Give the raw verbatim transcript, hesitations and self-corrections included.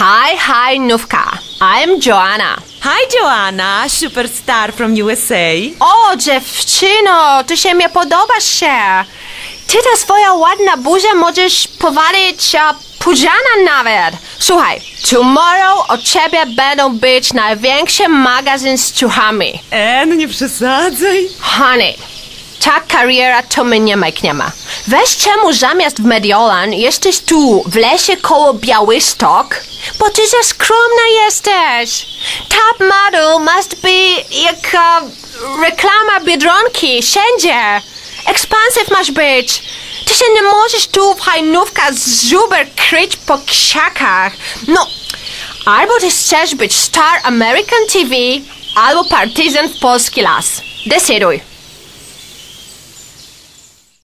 Hi, hi, Nówka. I'm Joanna. Hi, Joanna, superstar from U S A. O, dziewczyno, ty się mnie podobasz się. Ty ta swoja ładna buzia możesz powalić Pudziana nawet. Słuchaj, tomorrow od ciebie będą być największy magazyn z ciuchami. E, no nie przesadzaj. Honey, ta kariera to mnie nie ma. Weź czemu zamiast w Mediolan jesteś tu, w lesie koło Białystok? Bo ty za skromna jesteś. Top model must be jak uh, reklama Biedronki, wszędzie. Expansive masz być. Ty się nie możesz tu w hajnówkach zuber kryć po krzakach. No, albo ty chcesz być Star American T V, albo partyzan w polski las. Decyduj.